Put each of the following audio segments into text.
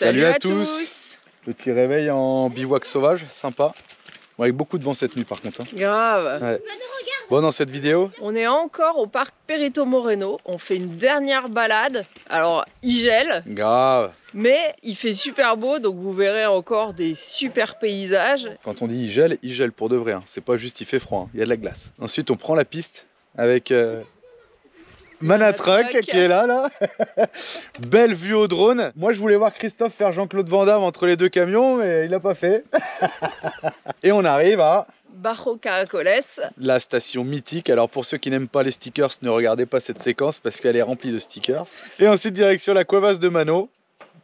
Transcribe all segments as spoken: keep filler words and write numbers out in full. Salut, Salut à, à tous. tous Petit réveil en bivouac sauvage, sympa. Bon, avec beaucoup de vent cette nuit par contre. Hein. Grave ouais. Bon, dans cette vidéo, on est encore au parc Perito Moreno. On fait une dernière balade. Alors, il gèle. Grave. Mais il fait super beau, donc vous verrez encore des super paysages. Quand on dit il gèle, il gèle pour de vrai. Hein. C'est pas juste il fait froid, hein. Il y a de la glace. Ensuite, on prend la piste avec... Euh... Mana Truck qui est là, là. Belle vue au drone. Moi, je voulais voir Christophe faire Jean-Claude Van Damme entre les deux camions, mais il l'a pas fait. Et on arrive à... Bajo Caracoles. La station mythique. Alors, pour ceux qui n'aiment pas les stickers, ne regardez pas cette séquence parce qu'elle est remplie de stickers. Et ensuite, direction la Cuevas de Manos.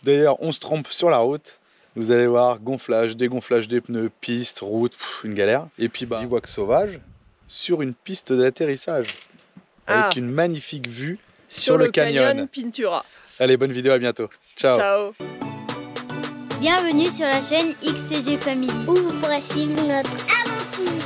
D'ailleurs, on se trompe sur la route. Vous allez voir, gonflage, dégonflage des pneus, piste, route, pff, une galère. Et puis, bah, bivouac sauvage sur une piste d'atterrissage. Avec ah. une magnifique vue sur, sur le, le canyon. canyon Pintura. Allez, bonne vidéo, à bientôt. Ciao. Ciao. Bienvenue sur la chaîne X T G Family, où vous pourrez suivre notre aventure.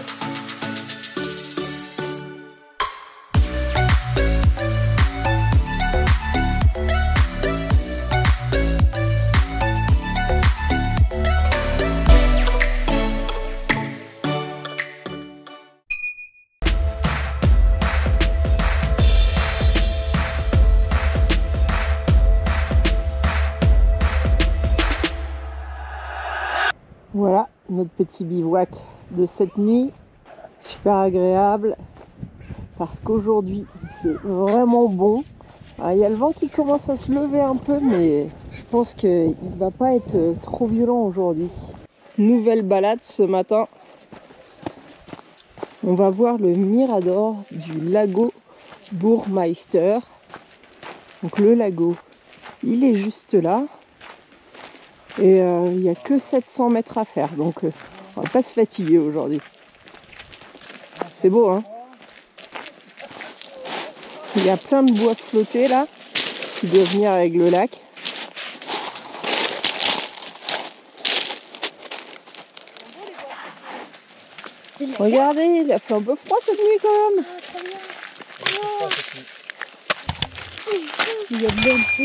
Voilà notre petit bivouac de cette nuit, super agréable parce qu'aujourd'hui il fait vraiment bon. Alors, il y a le vent qui commence à se lever un peu, mais je pense qu'il ne va pas être trop violent aujourd'hui. Nouvelle balade ce matin, on va voir le mirador du lago Burmeister. Donc le lago, il est juste là. Et euh, il n'y a que sept cents mètres à faire, donc euh, on va pas se fatiguer aujourd'hui. C'est beau, hein? Il y a plein de bois flottés, là, qui doivent venir avec le lac. Regardez, il a fait un peu froid cette nuit, quand même. Il y a bien de fou.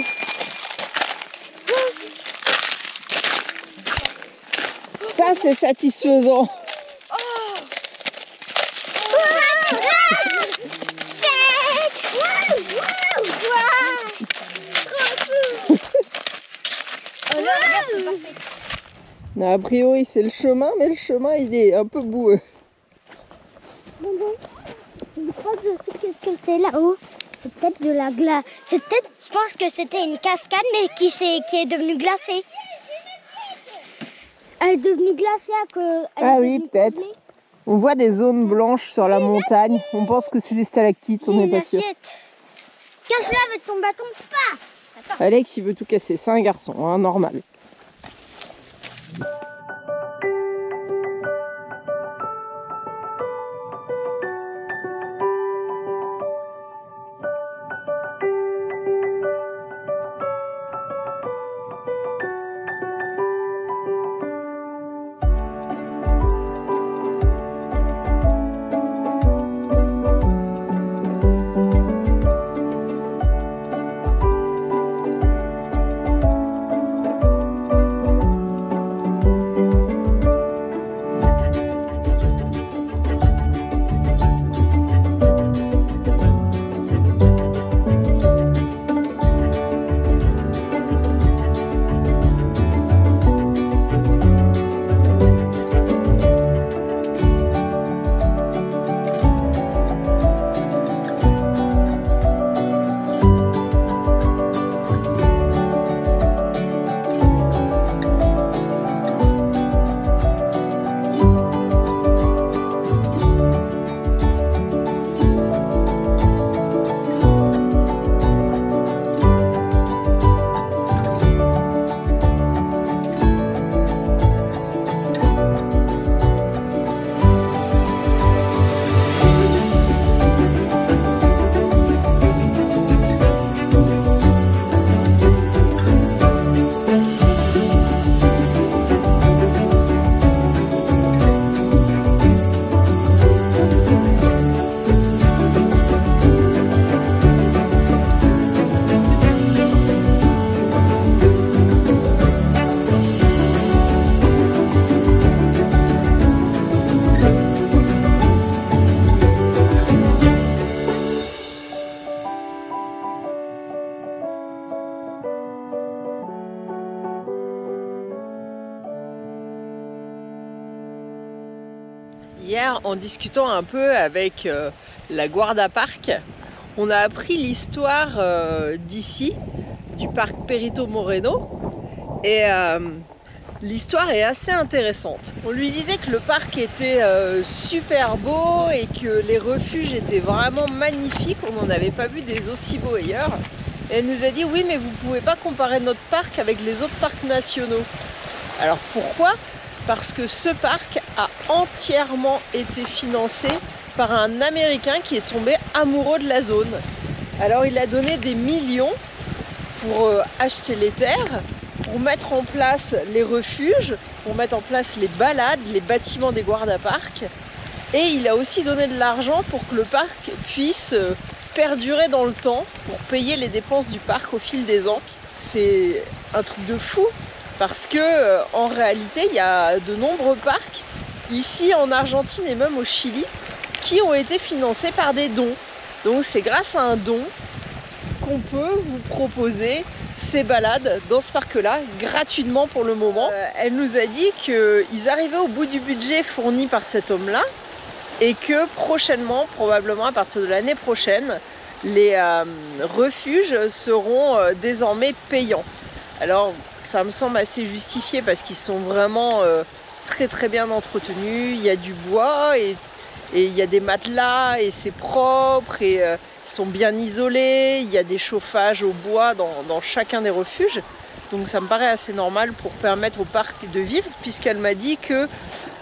Ça, c'est satisfaisant. Oh. A priori, c'est le chemin, mais le chemin, il est un peu boueux. Maman, je crois que je sais qu'est-ce que c'est là-haut. C'est peut-être de la glace. C'est peut-être, je pense que c'était une cascade, mais qui, qui est devenue glacée. Elle est devenue glaciaire. Que ah oui, peut-être. On voit des zones blanches sur la montagne. On pense que c'est des stalactites, on n'est pas sûr. Casse-la avec ton bâton, pas. Alex, il veut tout casser. C'est un garçon, hein, normal. Hier, en discutant un peu avec euh, la Guarda Parc, on a appris l'histoire euh, d'ici, du parc Perito Moreno. Et euh, l'histoire est assez intéressante. On lui disait que le parc était euh, super beau et que les refuges étaient vraiment magnifiques. On n'en avait pas vu des aussi beaux ailleurs. Et elle nous a dit, oui, mais vous ne pouvez pas comparer notre parc avec les autres parcs nationaux. Alors pourquoi ? Parce que ce parc a entièrement été financé par un Américain qui est tombé amoureux de la zone. Alors il a donné des millions pour euh, acheter les terres, pour mettre en place les refuges, pour mettre en place les balades, les bâtiments des Guarda Parc. Et il a aussi donné de l'argent pour que le parc puisse euh, perdurer dans le temps, pour payer les dépenses du parc au fil des ans. C'est un truc de fou. Parce que euh, en réalité, il y a de nombreux parcs, ici en Argentine et même au Chili, qui ont été financés par des dons. Donc c'est grâce à un don qu'on peut vous proposer ces balades dans ce parc-là, gratuitement pour le moment. Euh, elle nous a dit qu'ils arrivaient au bout du budget fourni par cet homme-là, et que prochainement, probablement à partir de l'année prochaine, les euh, refuges seront euh, désormais payants. Alors ça me semble assez justifié parce qu'ils sont vraiment euh, très très bien entretenus, il y a du bois et, et il y a des matelas et c'est propre et euh, ils sont bien isolés, il y a des chauffages au bois dans, dans chacun des refuges. Donc ça me paraît assez normal pour permettre au parc de vivre, puisqu'elle m'a dit que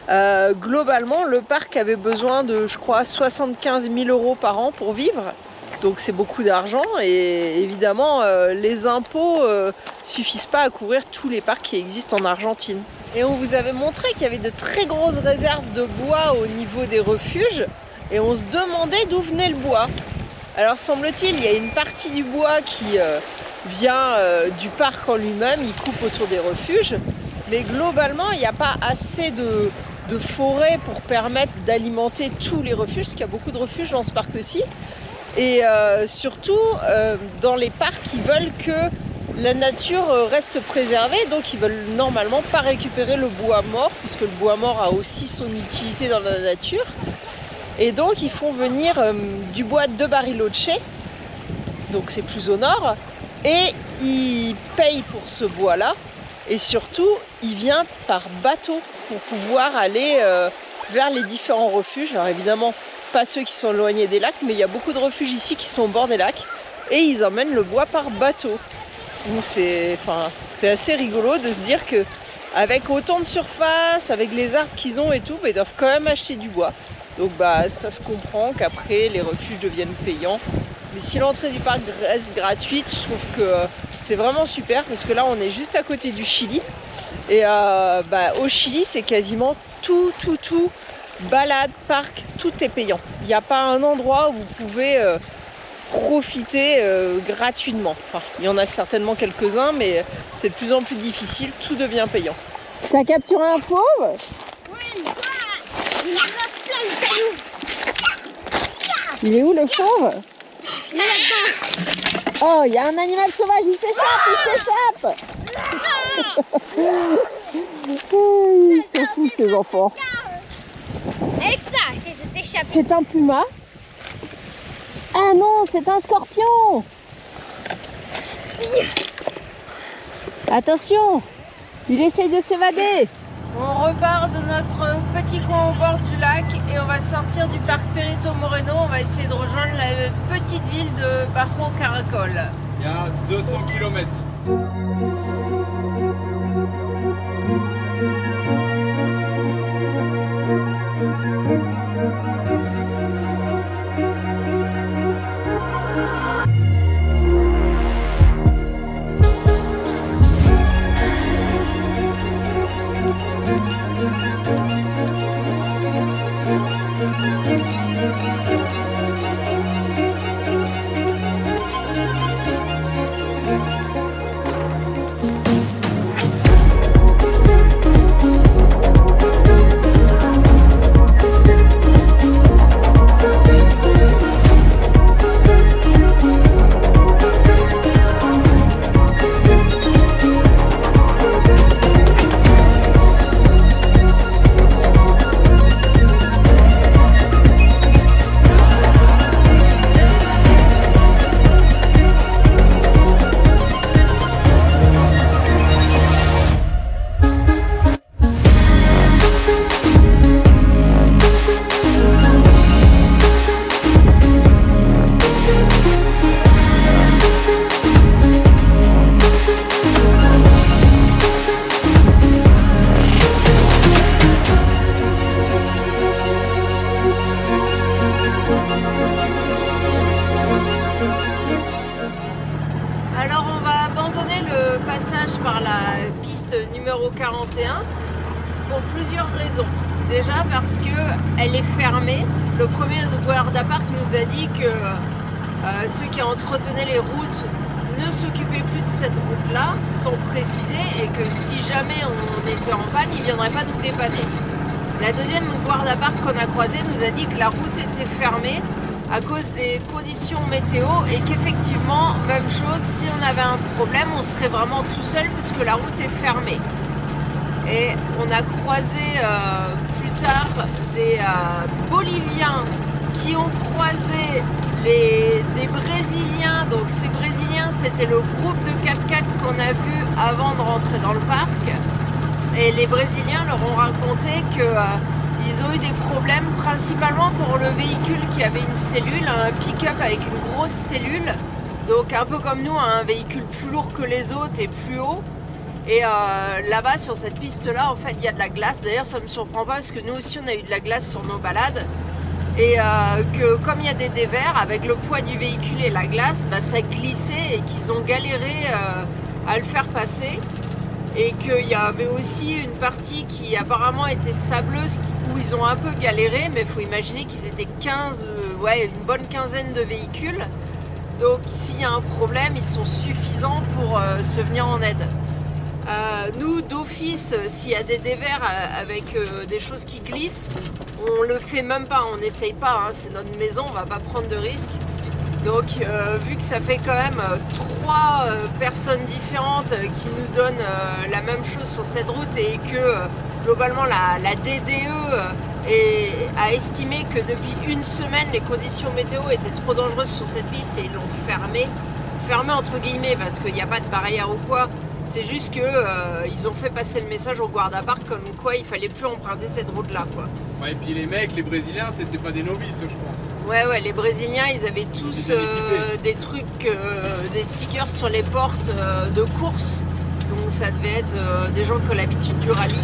euh, globalement le parc avait besoin de, je crois, soixante-quinze mille euros par an pour vivre. Donc c'est beaucoup d'argent et évidemment euh, les impôts euh, suffisent pas à couvrir tous les parcs qui existent en Argentine. Et on vous avait montré qu'il y avait de très grosses réserves de bois au niveau des refuges et on se demandait d'où venait le bois. Alors semble-t-il, il y a une partie du bois qui euh, vient euh, du parc en lui-même, il coupe autour des refuges, mais globalement il n'y a pas assez de, de forêt pour permettre d'alimenter tous les refuges, parce qu'il y a beaucoup de refuges dans ce parc-ci. Et euh, surtout, euh, dans les parcs, ils veulent que la nature reste préservée, donc ils veulent normalement pas récupérer le bois mort, puisque le bois mort a aussi son utilité dans la nature. Et donc, ils font venir euh, du bois de Bariloche, donc c'est plus au nord, et ils payent pour ce bois-là. Et surtout, il vient par bateau pour pouvoir aller euh, vers les différents refuges. Alors évidemment, pas ceux qui sont éloignés des lacs, mais il y a beaucoup de refuges ici qui sont au bord des lacs et ils emmènent le bois par bateau. Donc c'est enfin, c'est assez rigolo de se dire que avec autant de surface, avec les arbres qu'ils ont et tout, bah, ils doivent quand même acheter du bois. Donc bah, ça se comprend qu'après les refuges deviennent payants. Mais si l'entrée du parc reste gratuite, je trouve que euh, c'est vraiment super parce que là on est juste à côté du Chili et euh, bah, au Chili c'est quasiment tout, tout, tout balade, parc, tout est payant. Il n'y a pas un endroit où vous pouvez euh, profiter euh, gratuitement. Enfin, il y en a certainement quelques-uns, mais c'est de plus en plus difficile, tout devient payant. T'as capturé un fauve ? Oui, il a plein de... Il est où le fauve ? Il est là-dedans. Oh, il y a un animal sauvage, il s'échappe, ah il s'échappe ah Ils s'en foutent ces enfants. Avec ça, si je t'échappe. C'est un puma. Ah non, c'est un scorpion. Attention, il essaye de s'évader. On repart de notre petit coin au bord du lac et on va sortir du parc Perito Moreno. On va essayer de rejoindre la petite ville de Bajo Caracoles. Il y a deux cents kilomètres. numéro quarante et un pour plusieurs raisons. Déjà parce qu'elle est fermée. Le premier de Guarda Parc nous a dit que euh, ceux qui entretenaient les routes ne s'occupaient plus de cette route-là, sans préciser, et que si jamais on était en panne, ils ne viendraient pas nous dépanner. La deuxième Guarda Parc qu'on a croisée nous a dit que la route était fermée à cause des conditions météo et qu'effectivement, même chose, si on avait un problème, on serait vraiment tout seul puisque la route est fermée. Et on a croisé euh, plus tard des euh, Boliviens qui ont croisé les, des Brésiliens. Donc ces Brésiliens, c'était le groupe de quatre quatre qu'on a vu avant de rentrer dans le parc. Et les Brésiliens leur ont raconté que... Euh, ils ont eu des problèmes principalement pour le véhicule qui avait une cellule, un pick-up avec une grosse cellule, donc un peu comme nous, un véhicule plus lourd que les autres et plus haut. Et euh, là-bas sur cette piste-là, en fait, il y a de la glace. D'ailleurs, ça ne me surprend pas parce que nous aussi, on a eu de la glace sur nos balades. Et euh, que comme il y a des dévers, avec le poids du véhicule et la glace, bah, ça glissait et qu'ils ont galéré euh, à le faire passer. Et qu'il y avait aussi une partie qui apparemment était sableuse où ils ont un peu galéré, mais il faut imaginer qu'ils étaient quinze, ouais, une bonne quinzaine de véhicules. Donc s'il y a un problème, ils sont suffisants pour euh, se venir en aide. Euh, nous, d'office, s'il y a des dévers avec euh, des choses qui glissent, on le fait même pas, on n'essaye pas, hein, c'est notre maison, on va pas prendre de risques. Donc euh, vu que ça fait quand même euh, trois euh, personnes différentes euh, qui nous donnent euh, la même chose sur cette route et que euh, globalement la, la D D E euh, est, a estimé que depuis une semaine les conditions météo étaient trop dangereuses sur cette piste et ils l'ont fermée, fermée entre guillemets parce qu'il n'y a pas de barrière ou quoi, c'est juste qu'ils euh, ont fait passer le message au Guarda Parc comme quoi il fallait plus emprunter cette route là quoi. Ouais, et puis les mecs, les Brésiliens, c'était pas des novices, je pense. Ouais, ouais, les Brésiliens, ils avaient tous ils euh, des trucs, euh, des stickers sur les portes euh, de course. Donc ça devait être euh, des gens qui ont l'habitude du rallye.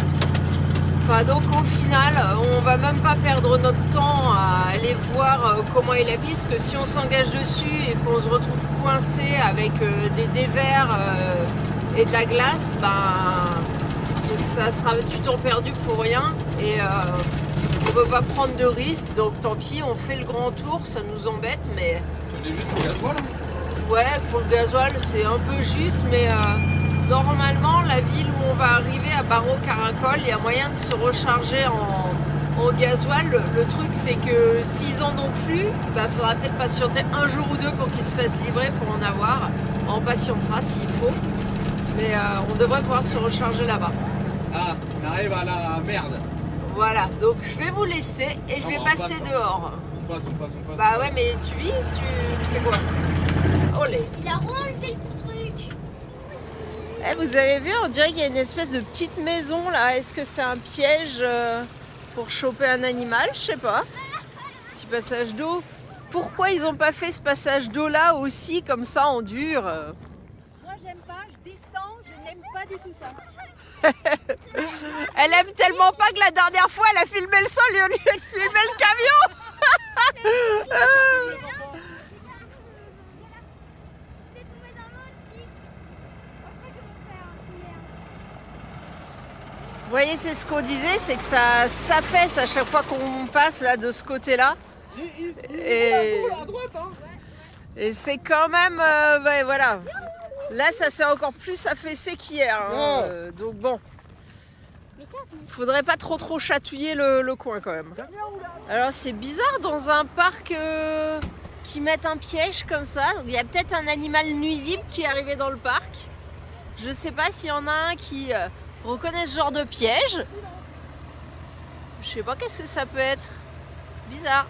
Enfin, donc au final, on va même pas perdre notre temps à aller voir euh, comment est la piste, que si on s'engage dessus et qu'on se retrouve coincé avec euh, des dévers euh, et de la glace, ben ça sera du temps perdu pour rien. Et... Euh, on peut pas prendre de risques, donc tant pis, on fait le grand tour, ça nous embête, mais... On est juste pour le gasoil. Ouais, pour le gasoil, c'est un peu juste, mais euh, normalement, la ville où on va arriver, à Bajo Caracoles, il y a moyen de se recharger en, en gasoil. Le, le truc, c'est que s'ils en ont plus, bah, faudra peut-être patienter un jour ou deux pour qu'ils se fassent livrer pour en avoir. On patientera s'il faut, mais euh, on devrait pouvoir se recharger là-bas. Ah, on arrive à la merde. Voilà, donc je vais vous laisser et je vais passer dehors. On passe, on passe, on passe. Bah ouais, mais tu vises, tu, tu fais quoi? Olé. Il a enlevé le truc. Eh, vous avez vu, on dirait qu'il y a une espèce de petite maison là. Est-ce que c'est un piège euh, pour choper un animal? Je sais pas. Petit passage d'eau. Pourquoi ils n'ont pas fait ce passage d'eau là aussi, comme ça, en dur? Moi, j'aime pas, je descends, je n'aime pas du tout ça. Elle aime tellement pas que la dernière fois elle a filmé le sol au lieu de filmer le camion. Vous voyez, c'est ce qu'on disait, c'est que ça s'affaisse à chaque fois qu'on passe là de ce côté-là. Et, et c'est quand même, euh, ouais, voilà. Là, ça s'est encore plus affaissé qu'hier, hein. euh, donc bon, faudrait pas trop trop chatouiller le, le coin quand même. Alors c'est bizarre dans un parc euh, qui mettent un piège comme ça, donc il y a peut-être un animal nuisible qui est arrivé dans le parc. Je sais pas s'il y en a un qui euh, reconnaît ce genre de piège. Je sais pas qu'est-ce que ça peut être, bizarre.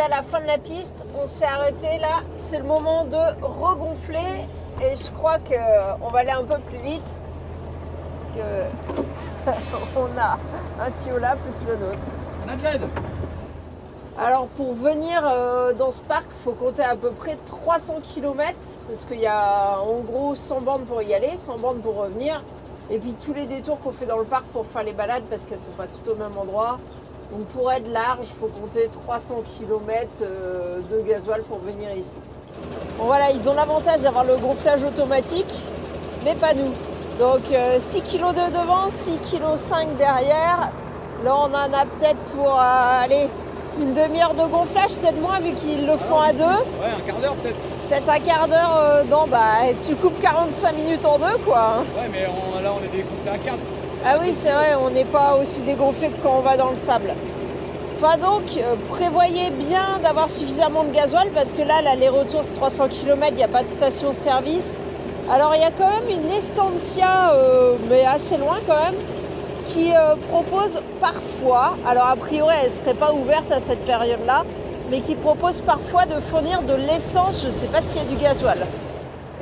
arrivé à la fin de la piste, on s'est arrêté là, c'est le moment de regonfler et je crois qu'on va aller un peu plus vite parce qu'on a un tuyau là plus le nôtre. On a de l'aide. Alors pour venir dans ce parc, il faut compter à peu près trois cents kilomètres parce qu'il y a en gros cent bornes pour y aller, cent bornes pour revenir et puis tous les détours qu'on fait dans le parc pour faire les balades parce qu'elles ne sont pas toutes au même endroit. Donc pour être large, il faut compter trois cents kilomètres de gasoil pour venir ici. Bon voilà, ils ont l'avantage d'avoir le gonflage automatique, mais pas nous. Donc six kilos de devant, six virgule cinq kilos derrière. Là, on en a peut-être pour euh, aller une demi-heure de gonflage, peut-être moins vu qu'ils le font à deux. Ouais, un quart d'heure peut-être. Peut-être un quart d'heure euh, dans, bah tu coupes quarante-cinq minutes en deux quoi. Ouais, mais on, là on est découpé à quatre. Ah oui, c'est vrai, on n'est pas aussi dégonflé que quand on va dans le sable. Enfin donc, euh, prévoyez bien d'avoir suffisamment de gasoil parce que là, l'aller-retour, c'est trois cents kilomètres, il n'y a pas de station-service. Alors, il y a quand même une estancia, euh, mais assez loin quand même, qui euh, propose parfois, alors a priori, elle ne serait pas ouverte à cette période-là, mais qui propose parfois de fournir de l'essence, je ne sais pas s'il y a du gasoil.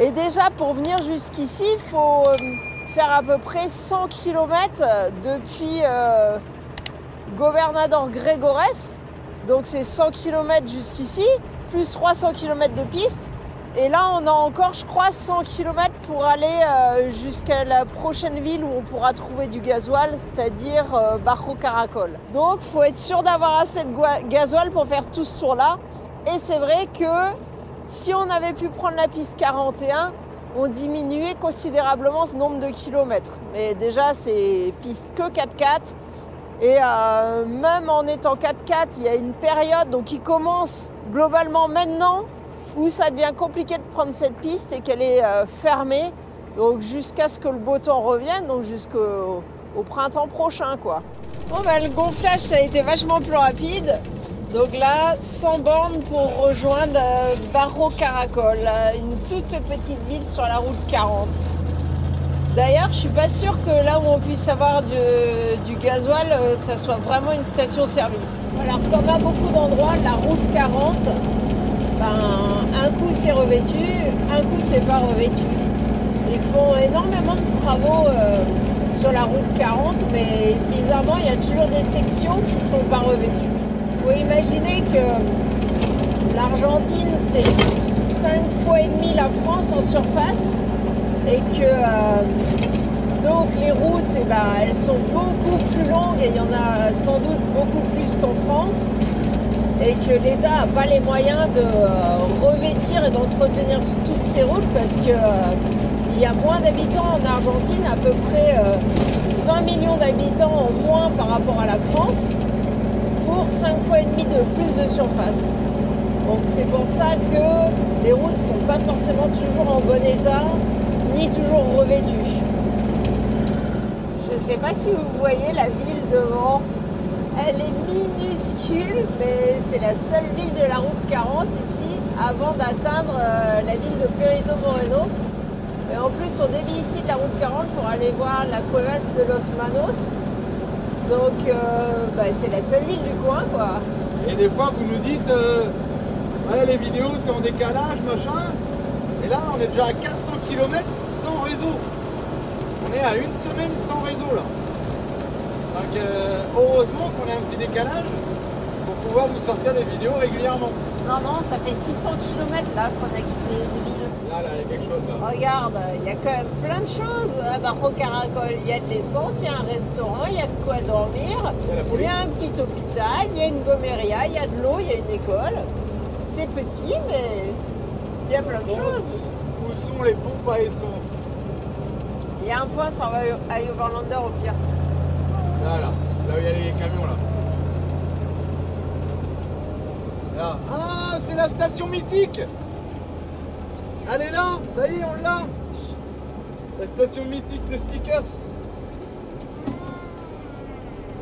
Et déjà, pour venir jusqu'ici, il faut... Euh, faire à peu près cent kilomètres depuis euh, Gobernador Gregores, donc c'est cent kilomètres jusqu'ici, plus trois cents kilomètres de piste, et là on a encore je crois cent kilomètres pour aller euh, jusqu'à la prochaine ville où on pourra trouver du gasoil, c'est-à-dire euh, Bajo Caracoles. Donc faut être sûr d'avoir assez de gasoil pour faire tout ce tour-là, et c'est vrai que si on avait pu prendre la piste quarante et un, on diminuait considérablement ce nombre de kilomètres. Mais déjà, c'est piste que quatre quatre. Et euh, même en étant quatre quatre, il y a une période donc, qui commence globalement maintenant où ça devient compliqué de prendre cette piste et qu'elle est euh, fermée jusqu'à ce que le beau temps revienne, donc jusqu'au au printemps prochain, quoi. Bon, bah, le gonflage, ça a été vachement plus rapide. Donc là, cent bornes pour rejoindre Bajo Caracoles, une toute petite ville sur la route quarante. D'ailleurs, je suis pas sûre que là où on puisse avoir du, du gasoil, ça soit vraiment une station-service. Alors comme à beaucoup d'endroits, la route quarante, ben, un coup c'est revêtu, un coup c'est pas revêtu. Ils font énormément de travaux euh, sur la route quarante, mais bizarrement, il y a toujours des sections qui sont pas revêtues. Vous imaginez que l'Argentine, c'est cinq fois et demi la France en surface et que euh, donc les routes, eh ben, elles sont beaucoup plus longues et il y en a sans doute beaucoup plus qu'en France et que l'État n'a pas les moyens de euh, revêtir et d'entretenir toutes ces routes parce qu'il euh, y a moins d'habitants en Argentine, à peu près euh, vingt millions d'habitants en moins par rapport à la France. Pour cinq fois et demi de plus de surface. Donc c'est pour ça que les routes sont pas forcément toujours en bon état, ni toujours revêtues. Je sais pas si vous voyez la ville devant. Elle est minuscule, mais c'est la seule ville de la route quarante ici, avant d'atteindre la ville de Perito Moreno. Et en plus, on dévie ici de la route quarante pour aller voir la Cuevas de los Manos. Donc, euh, bah, c'est la seule ville du coin, quoi. Et des fois, vous nous dites, euh, ouais, les vidéos, c'est en décalage, machin. Et là, on est déjà à quatre cents kilomètres sans réseau. On est à une semaine sans réseau, là. Donc, euh, heureusement qu'on a un petit décalage pour pouvoir vous sortir des vidéos régulièrement. Non, non, ça fait six cents kilomètres, là, qu'on a quitté une ville. Là, là, il y a quelque chose, là. Regarde, il y a quand même plein de choses à Bajo Caracoles. Il y a de l'essence, il y a un restaurant, il y a de quoi dormir, il y, il y a un petit hôpital, il y a une gomeria, il y a de l'eau, il y a une école. C'est petit, mais il y a plein de choses. Où sont les pompes à essence? Il y a un point sur Overlander au pire. Là, là, là où il y a les camions, là. Là. Ah, c'est la station mythique. Elle est là, ça y est, on l'a. La station mythique de stickers.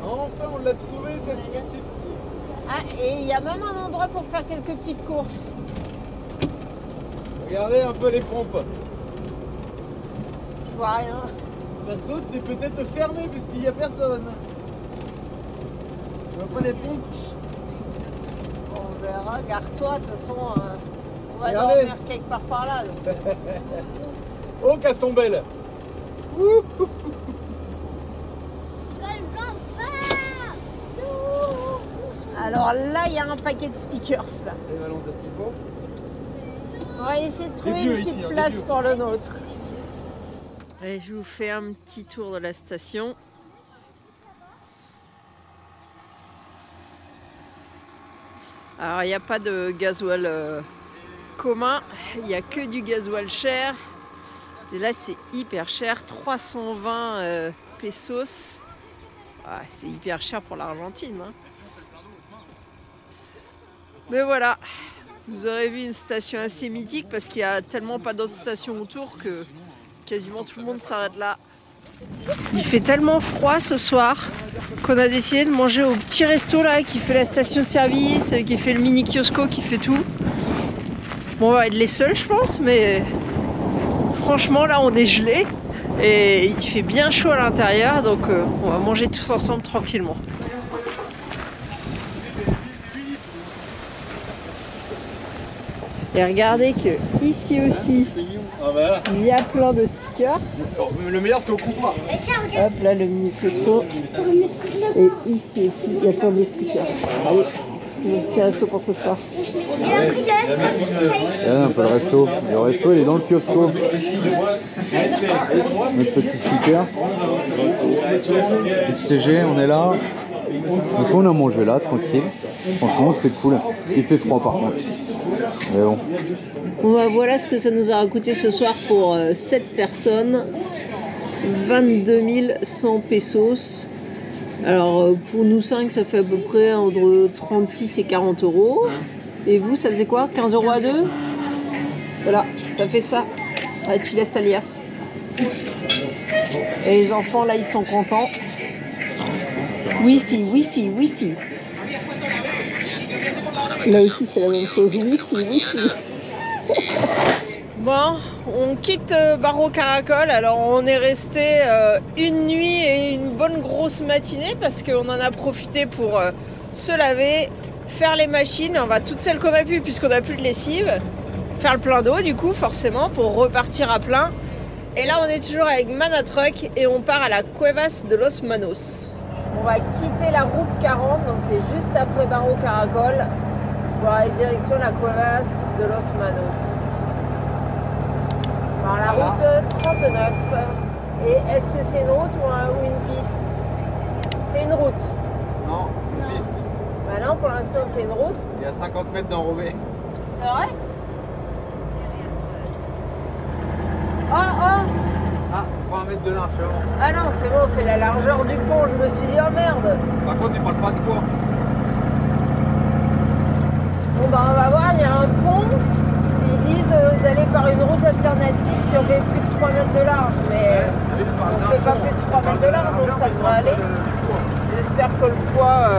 Enfin, on l'a trouvée, cette petite petite. Ah, et il y a même un endroit pour faire quelques petites courses. Regardez un peu les pompes. Je vois rien. Parce que l'autre, c'est peut-être fermé, parce qu'il n'y a personne. On va prendre les pompes. alors regarde-toi, de toute façon, euh, on va dormir quelque part par là. Donc. Oh, qu'elles sont belles. Alors là, il y a un paquet de stickers. Là. Et Valente, est-ce qu'il faut ? On va essayer de trouver une petite ici, place hein, pour le nôtre. Allez, je vous fais un petit tour de la station. Alors, il n'y a pas de gasoil euh, commun, il n'y a que du gasoil cher. Et là, c'est hyper cher, trois cent vingt euh, pesos. Ah, c'est hyper cher pour l'Argentine. Hein. Mais voilà, vous aurez vu une station assez mythique parce qu'il n'y a tellement pas d'autres stations autour que quasiment tout le monde s'arrête là. Il fait tellement froid ce soir qu'on a décidé de manger au petit resto là qui fait la station service, qui fait le mini kiosco, qui fait tout. Bon, on va être les seuls je pense, mais franchement là on est gelé et il fait bien chaud à l'intérieur, donc euh, on va manger tous ensemble tranquillement. Et regardez que ici aussi, ah, voilà. Il y a plein de stickers. Le meilleur, c'est au comptoir. Hop, là, le mini Fosco. Et ici aussi, il y a plein de stickers. Allez, c'est mon petit resto pour ce soir. Ah, un peu le resto. Le resto, il est dans le kiosco. Notre petit stickers. X T G, on est là. Donc on a mangé là, tranquille. Franchement, c'était cool. Il fait froid par contre. Mais bon. Bon bah voilà ce que ça nous aura coûté ce soir pour euh, sept personnes. vingt-deux mille cent pesos. Alors euh, pour nous cinq, ça fait à peu près entre trente-six et quarante euros. Et vous, ça faisait quoi, quinze euros à deux? Voilà, ça fait ça. Allez, tu laisses ta liasse. Et les enfants, là, ils sont contents. Wi-Fi, Wi-Fi, Wi-Fi. Là aussi, c'est la même chose. Wi-Fi, Wi-Fi. Bon, on quitte Bajo Caracoles. Alors, on est resté euh, une nuit et une bonne grosse matinée parce qu'on en a profité pour euh, se laver, faire les machines. On va toutes celles qu'on a pu puisqu'on n'a plus de lessive. Faire le plein d'eau, du coup, forcément, pour repartir à plein. Et là, on est toujours avec Mana Truck et on part à la Cuevas de los Manos. On va quitter la route quarante, donc c'est juste après Bajo Caracoles, pour aller direction la Cuevas de los Manos. Par la route trente-neuf. Et est-ce que c'est une route ou, un, ou une piste? C'est une route. Non, une piste. Bah non, pour l'instant c'est une route. Il y a cinquante mètres d'enrobé. C'est vrai? Oh, oh! Ah, trois mètres de largeur. Ah non, c'est bon, c'est la largeur du pont, je me suis dit, oh merde. Par contre, il parle pas de toi. Bon bah on va voir, il y a un pont, ils disent euh, d'aller par une route alternative si on fait plus de trois mètres de large, mais ouais, on fait pas pont. Plus de trois mètres de large, donc ça devrait aller. De... J'espère que le poids, euh,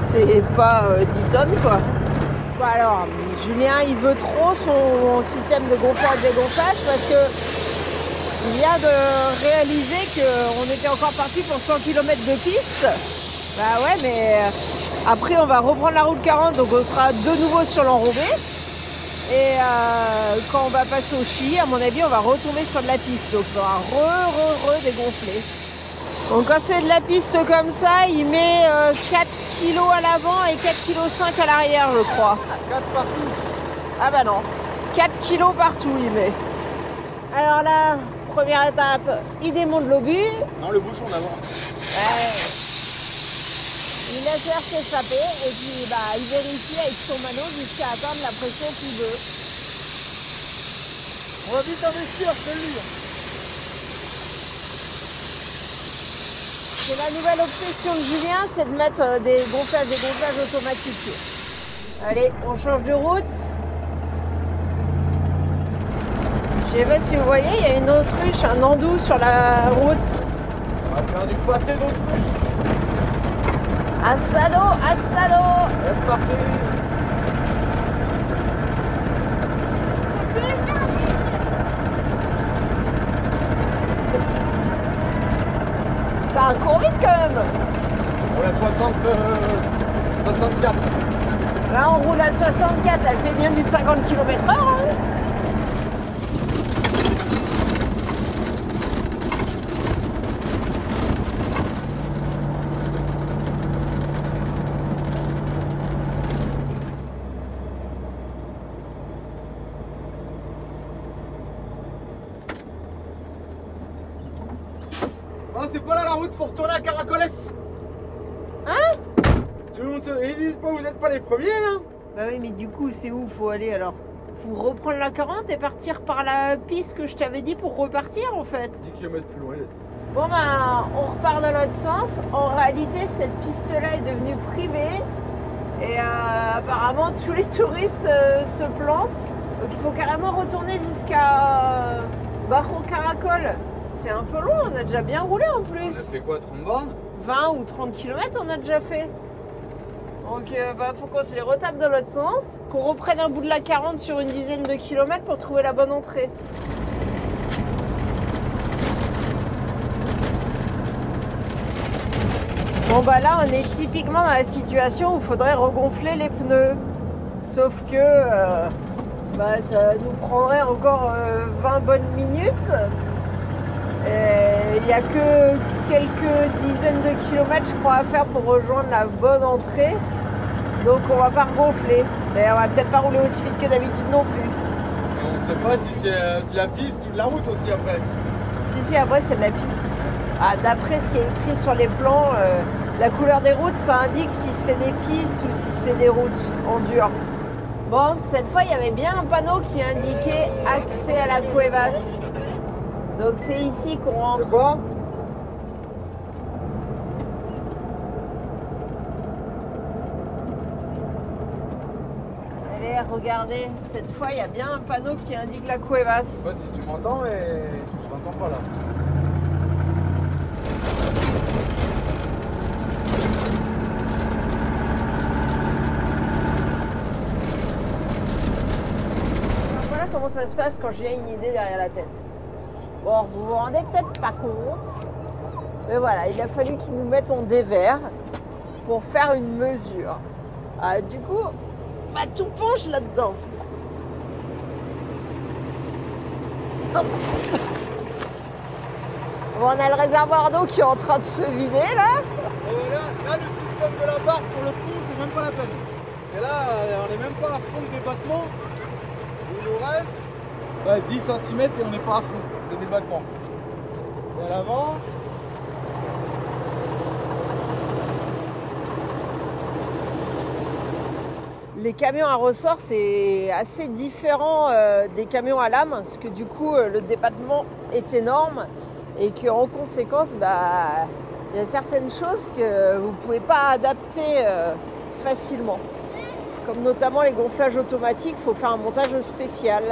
c'est pas euh, dix tonnes, quoi. Bon alors, Julien, il veut trop son système de gonflage et dégonflage parce que... Il vient de réaliser qu'on était encore parti pour cent km de piste. Bah ouais, mais après on va reprendre la route quarante, donc on sera de nouveau sur l'enrobé. Et euh, quand on va passer au Chili, à mon avis, on va retomber sur de la piste. Donc on va re, re, re dégonfler. Donc quand c'est de la piste comme ça, il met euh, quatre kg à l'avant et quatre virgule cinq kg à l'arrière, je crois. quatre partout. Ah bah non, quatre kg partout il met. Alors là... Première étape, il démonte l'obus. Non, le bouchon d'avant. Ouais. Il laisse l'air s'échapper et puis bah, il vérifie avec son mano jusqu'à atteindre la pression qu'il veut. On va vite investir, c'est lui. C'est la nouvelle obsession de Julien, c'est de mettre des gonflages des gonflages automatiques. Allez, on change de route. Je sais pas si vous voyez, il y a une autruche, un andou sur la route. On va faire du pâté d'autruche. Asado, asado. C'est parti. Ça recourt vite quand même. On a soixante, euh, soixante-quatre. Là, on roule à soixante-quatre, elle fait bien du cinquante kilomètres heure. Hein, oh, c'est pas là la route pour retourner à Caracoles. Hein? Tout le monde se... Ils disent pas, vous n'êtes pas les premiers là. Bah oui, mais du coup c'est où faut aller alors? Faut reprendre la quarante et partir par la piste que je t'avais dit pour repartir en fait. dix kilomètres plus loin. Bon bah on repart dans l'autre sens. En réalité cette piste là est devenue privée et euh, apparemment tous les touristes euh, se plantent. Donc il faut carrément retourner jusqu'à euh, Bajo Caracoles. C'est un peu long, on a déjà bien roulé en plus. Ça fait quoi, trente bornes? vingt ou trente kilomètres on a déjà fait. Donc euh, bah, faut qu'on se les retape dans l'autre sens, qu'on reprenne un bout de la quarante sur une dizaine de kilomètres pour trouver la bonne entrée. Bon bah là on est typiquement dans la situation où il faudrait regonfler les pneus. Sauf que euh, bah, ça nous prendrait encore euh, vingt bonnes minutes. Et il n'y a que quelques dizaines de kilomètres, je crois, à faire pour rejoindre la bonne entrée. Donc on va pas regonfler. Mais on va peut-être pas rouler aussi vite que d'habitude non plus. Et on ne sait pas si c'est de la piste ou de la route aussi après. Si, si, après c'est de la piste. Ah, d'après ce qui est écrit sur les plans, euh, la couleur des routes, ça indique si c'est des pistes ou si c'est des routes en dur. Bon, cette fois, il y avait bien un panneau qui indiquait accès à la Cuevas. Donc c'est ici qu'on rentre. Quoi? Allez, regardez, cette fois il y a bien un panneau qui indique la Cuevas. Je sais pas si tu m'entends, mais je t'entends pas là. Alors, voilà comment ça se passe quand j'ai une idée derrière la tête. Bon, vous vous rendez peut-être pas compte, mais voilà, il a fallu qu'ils nous mettent en dévers pour faire une mesure. Ah, du coup, bah, tout penche là-dedans. Oh. Bon, on a le réservoir d'eau qui est en train de se vider là. Et là, là, le système de la barre sur le pont, c'est même pas la peine. Et là, on n'est même pas à fond de débattement. Il nous reste bah, dix centimètres et on n'est pas à fond. Débattement. Et à l'avant. Les camions à ressort, c'est assez différent euh, des camions à lame, parce que du coup, le débattement est énorme et qu'en conséquence, bah, il y a certaines choses que vous ne pouvez pas adapter euh, facilement. Comme notamment les gonflages automatiques, il faut faire un montage spécial.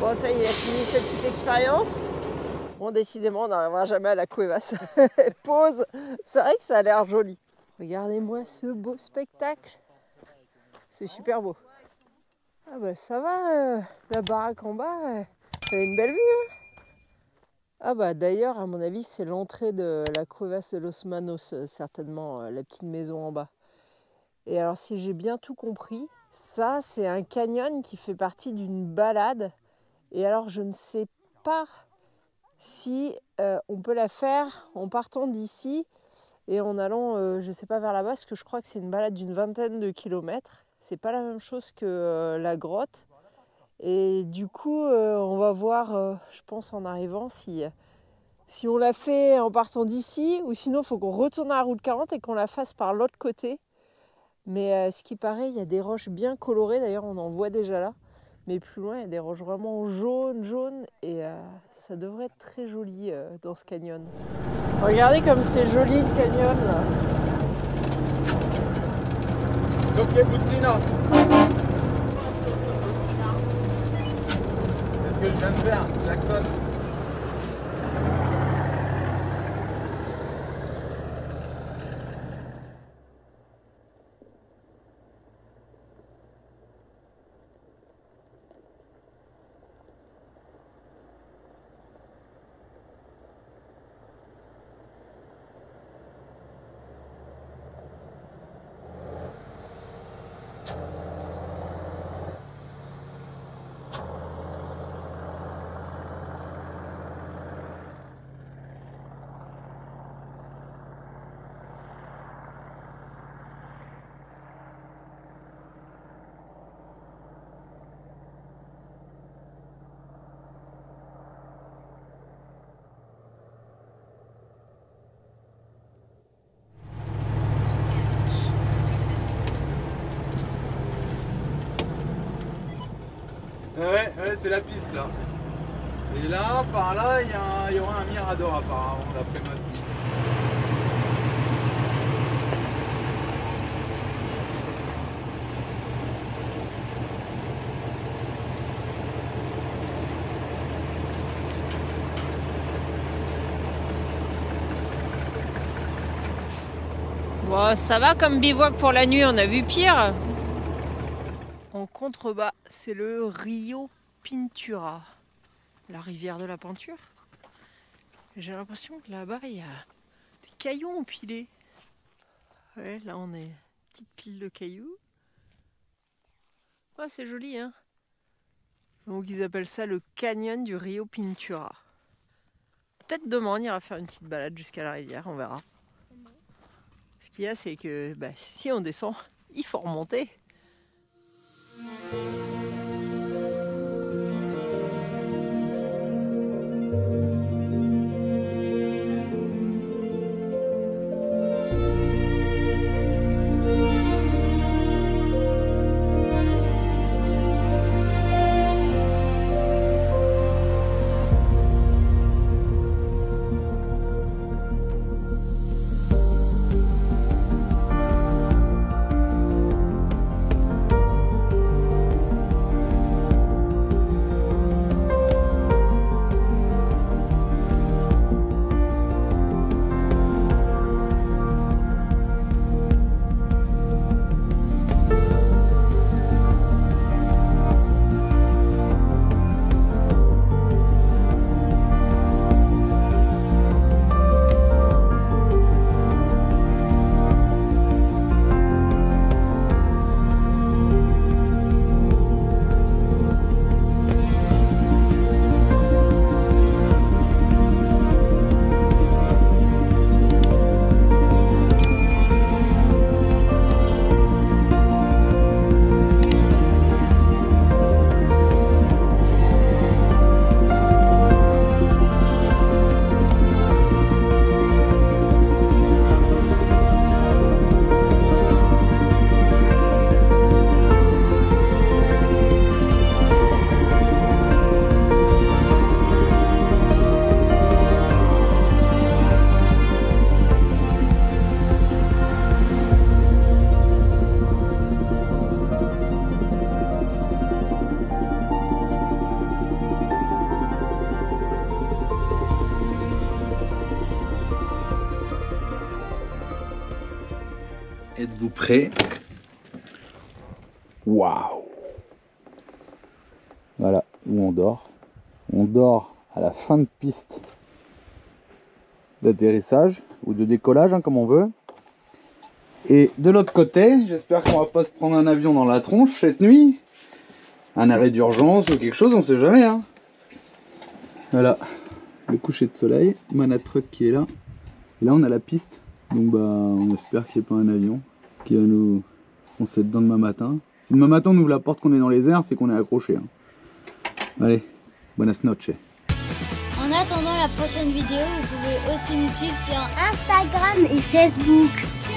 Bon, ça y est, fini cette petite expérience. Bon, décidément, on n'arrivera jamais à la Cuevas. Pause. C'est vrai que ça a l'air joli. Regardez-moi ce beau spectacle. C'est super beau. Ah bah ça va, euh, la baraque en bas, euh, elle a une belle vue. Hein, ah bah d'ailleurs, à mon avis, c'est l'entrée de la Cuevas de los Manos, euh, certainement, euh, la petite maison en bas. Et alors, si j'ai bien tout compris, ça, c'est un canyon qui fait partie d'une balade. Et alors, je ne sais pas si euh, on peut la faire en partant d'ici et en allant, euh, je ne sais pas, vers là-bas, parce que je crois que c'est une balade d'une vingtaine de kilomètres. C'est pas la même chose que euh, la grotte. Et du coup, euh, on va voir, euh, je pense, en arrivant, si, si on la fait en partant d'ici ou sinon, il faut qu'on retourne à la route quarante et qu'on la fasse par l'autre côté. Mais euh, ce qui paraît, il y a des roches bien colorées. D'ailleurs, on en voit déjà là. Mais plus loin, il y a des roches vraiment jaunes, jaunes, et euh, ça devrait être très joli euh, dans ce canyon. Regardez comme c'est joli le canyon là. Donc les Butsina. C'est ce que je viens de faire, Jackson. Ouais, ouais, c'est la piste là. Et là, par là, il y, y aura un mirador apparemment, d'après ma semaine. Bon, ça va comme bivouac pour la nuit, on a vu pire. En contrebas, c'est le Rio Pintura, la rivière de la peinture. J'ai l'impression que là-bas, il y a des cailloux empilés. Ouais, là, on est une petite pile de cailloux. Ouais, c'est joli, hein. Donc, ils appellent ça le canyon du Rio Pintura. Peut-être demain, on ira faire une petite balade jusqu'à la rivière, on verra. Ce qu'il y a, c'est que bah, si on descend, il faut remonter. Êtes-vous prêts? Waouh! Voilà où on dort. On dort à la fin de piste d'atterrissage ou de décollage, hein, comme on veut. Et de l'autre côté, j'espère qu'on va pas se prendre un avion dans la tronche cette nuit. Un arrêt d'urgence ou quelque chose, on sait jamais. Hein. Voilà, le coucher de soleil. Mana Truck qui est là. Et là, on a la piste. Donc bah, on espère qu'il n'y ait pas un avion qui va nous foncer dedans demain matin. Si demain matin on ouvre la porte, qu'on est dans les airs, c'est qu'on est accroché. Hein. Allez, buenas noches. En attendant la prochaine vidéo, vous pouvez aussi nous suivre sur Instagram et Facebook.